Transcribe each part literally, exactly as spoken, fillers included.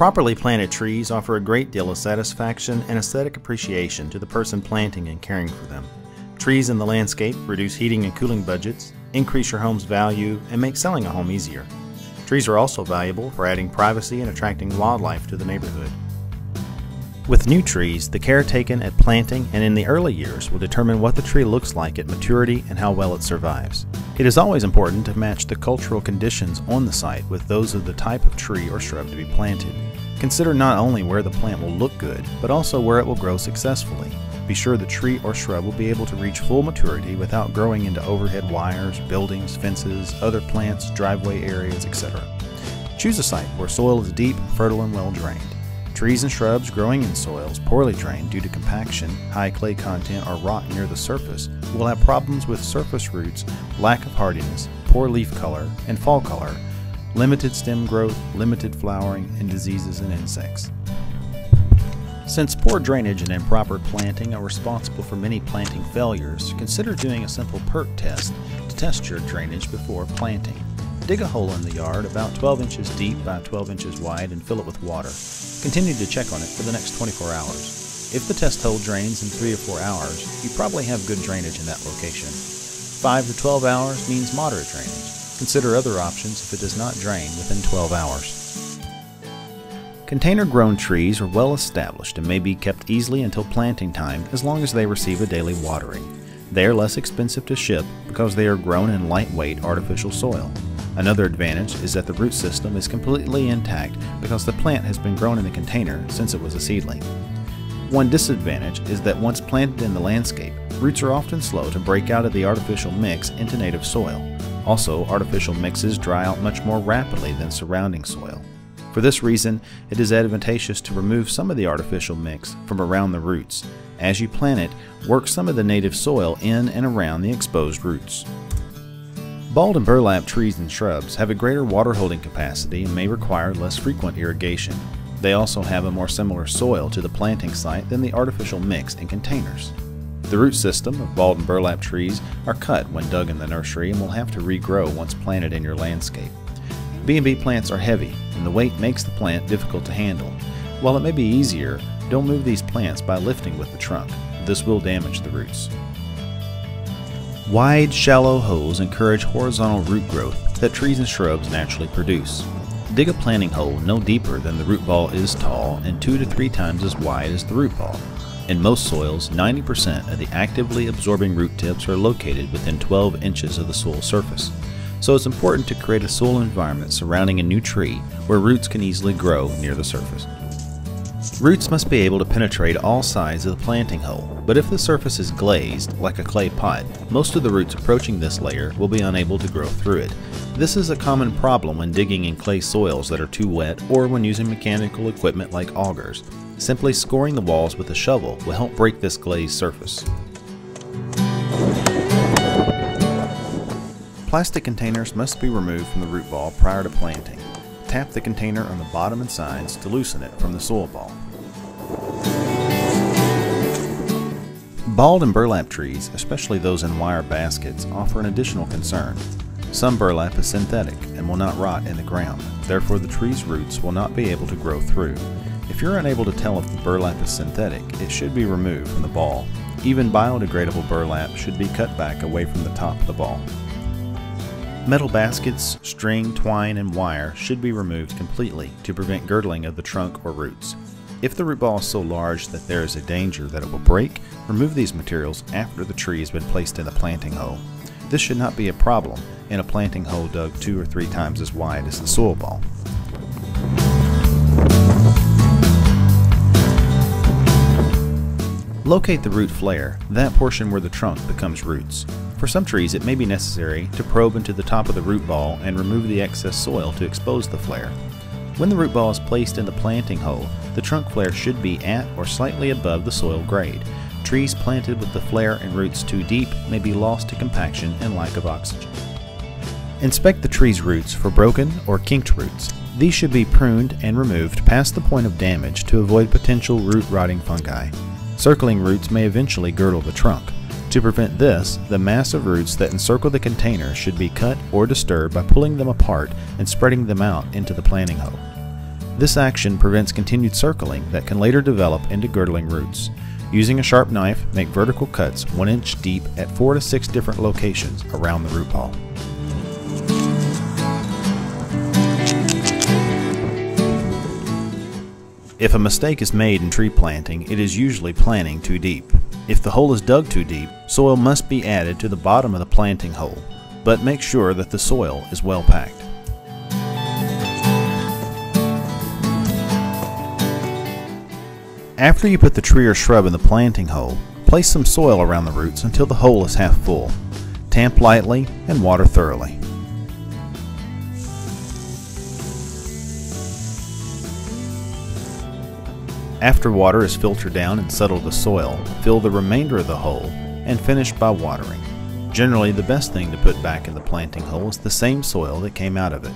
Properly planted trees offer a great deal of satisfaction and aesthetic appreciation to the person planting and caring for them. Trees in the landscape reduce heating and cooling budgets, increase your home's value, and make selling a home easier. Trees are also valuable for adding privacy and attracting wildlife to the neighborhood. With new trees, the care taken at planting and in the early years will determine what the tree looks like at maturity and how well it survives. It is always important to match the cultural conditions on the site with those of the type of tree or shrub to be planted. Consider not only where the plant will look good, but also where it will grow successfully. Be sure the tree or shrub will be able to reach full maturity without growing into overhead wires, buildings, fences, other plants, driveway areas, et cetera. Choose a site where soil is deep, fertile, and well drained. Trees and shrubs growing in soils poorly drained due to compaction, high clay content, or rot near the surface will have problems with surface roots, lack of hardiness, poor leaf color and fall color, limited stem growth, limited flowering, and diseases and insects. Since poor drainage and improper planting are responsible for many planting failures, consider doing a simple perk test to test your drainage before planting. Dig a hole in the yard about twelve inches deep by twelve inches wide and fill it with water. Continue to check on it for the next twenty-four hours. If the test hole drains in three or four hours, you probably have good drainage in that location. five to twelve hours means moderate drainage. Consider other options if it does not drain within twelve hours. Container-grown trees are well established and may be kept easily until planting time as long as they receive a daily watering. They are less expensive to ship because they are grown in lightweight artificial soil. Another advantage is that the root system is completely intact because the plant has been grown in a container since it was a seedling. One disadvantage is that once planted in the landscape, roots are often slow to break out of the artificial mix into native soil. Also, artificial mixes dry out much more rapidly than surrounding soil. For this reason, it is advantageous to remove some of the artificial mix from around the roots. As you plant it, work some of the native soil in and around the exposed roots. Bald and burlap trees and shrubs have a greater water holding capacity and may require less frequent irrigation. They also have a more similar soil to the planting site than the artificial mix in containers. The root system of bald and burlap trees are cut when dug in the nursery and will have to regrow once planted in your landscape. B and B plants are heavy and the weight makes the plant difficult to handle. While it may be easier, don't move these plants by lifting with the trunk. This will damage the roots. Wide, shallow holes encourage horizontal root growth that trees and shrubs naturally produce. Dig a planting hole no deeper than the root ball is tall and two to three times as wide as the root ball. In most soils, ninety percent of the actively absorbing root tips are located within twelve inches of the soil surface. So it's important to create a soil environment surrounding a new tree where roots can easily grow near the surface. Roots must be able to penetrate all sides of the planting hole, but if the surface is glazed, like a clay pot, most of the roots approaching this layer will be unable to grow through it. This is a common problem when digging in clay soils that are too wet or when using mechanical equipment like augers. Simply scoring the walls with a shovel will help break this glazed surface. Plastic containers must be removed from the root ball prior to planting. Tap the container on the bottom and sides to loosen it from the soil ball. Bald and burlap trees, especially those in wire baskets, offer an additional concern. Some burlap is synthetic and will not rot in the ground, therefore the tree's roots will not be able to grow through. If you're unable to tell if the burlap is synthetic, it should be removed from the ball. Even biodegradable burlap should be cut back away from the top of the ball. Metal baskets, string, twine, and wire should be removed completely to prevent girdling of the trunk or roots. If the root ball is so large that there is a danger that it will break, remove these materials after the tree has been placed in the planting hole. This should not be a problem in a planting hole dug two or three times as wide as the soil ball. Locate the root flare, that portion where the trunk becomes roots. For some trees, it may be necessary to probe into the top of the root ball and remove the excess soil to expose the flare. When the root ball is placed in the planting hole, the trunk flare should be at or slightly above the soil grade. Trees planted with the flare and roots too deep may be lost to compaction and lack of oxygen. Inspect the tree's roots for broken or kinked roots. These should be pruned and removed past the point of damage to avoid potential root rotting fungi. Circling roots may eventually girdle the trunk. To prevent this, the mass of roots that encircle the container should be cut or disturbed by pulling them apart and spreading them out into the planting hole. This action prevents continued circling that can later develop into girdling roots. Using a sharp knife, make vertical cuts one inch deep at four to six different locations around the root ball. If a mistake is made in tree planting, it is usually planting too deep. If the hole is dug too deep, soil must be added to the bottom of the planting hole, but make sure that the soil is well packed. After you put the tree or shrub in the planting hole, place some soil around the roots until the hole is half full. Tamp lightly and water thoroughly. After water is filtered down and settled to soil, fill the remainder of the hole and finish by watering. Generally, the best thing to put back in the planting hole is the same soil that came out of it.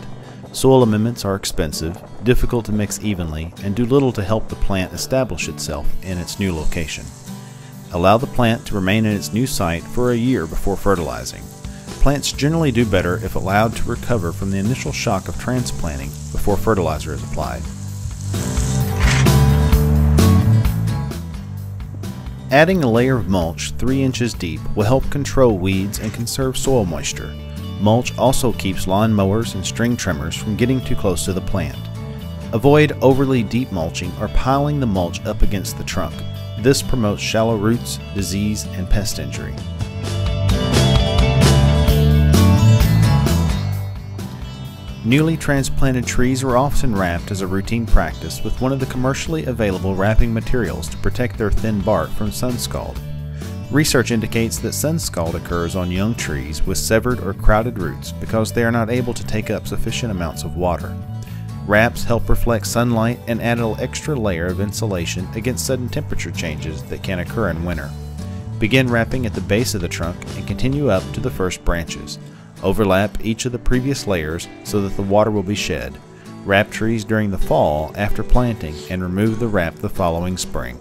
Soil amendments are expensive, difficult to mix evenly, and do little to help the plant establish itself in its new location. Allow the plant to remain in its new site for a year before fertilizing. Plants generally do better if allowed to recover from the initial shock of transplanting before fertilizer is applied. Adding a layer of mulch three inches deep will help control weeds and conserve soil moisture. Mulch also keeps lawn mowers and string trimmers from getting too close to the plant. Avoid overly deep mulching or piling the mulch up against the trunk. This promotes shallow roots, disease, and pest injury. Newly transplanted trees are often wrapped as a routine practice with one of the commercially available wrapping materials to protect their thin bark from sun scald. Research indicates that sun scald occurs on young trees with severed or crowded roots because they are not able to take up sufficient amounts of water. Wraps help reflect sunlight and add an extra layer of insulation against sudden temperature changes that can occur in winter. Begin wrapping at the base of the trunk and continue up to the first branches. Overlap each of the previous layers so that the water will be shed. Wrap trees during the fall after planting and remove the wrap the following spring.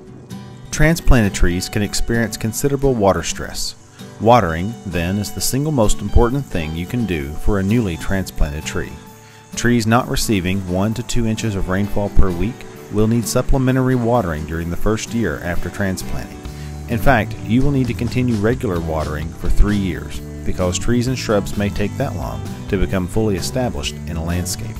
Transplanted trees can experience considerable water stress. Watering, then, is the single most important thing you can do for a newly transplanted tree. Trees not receiving one to two inches of rainfall per week will need supplementary watering during the first year after transplanting. In fact, you will need to continue regular watering for three years. Because trees and shrubs may take that long to become fully established in a landscape.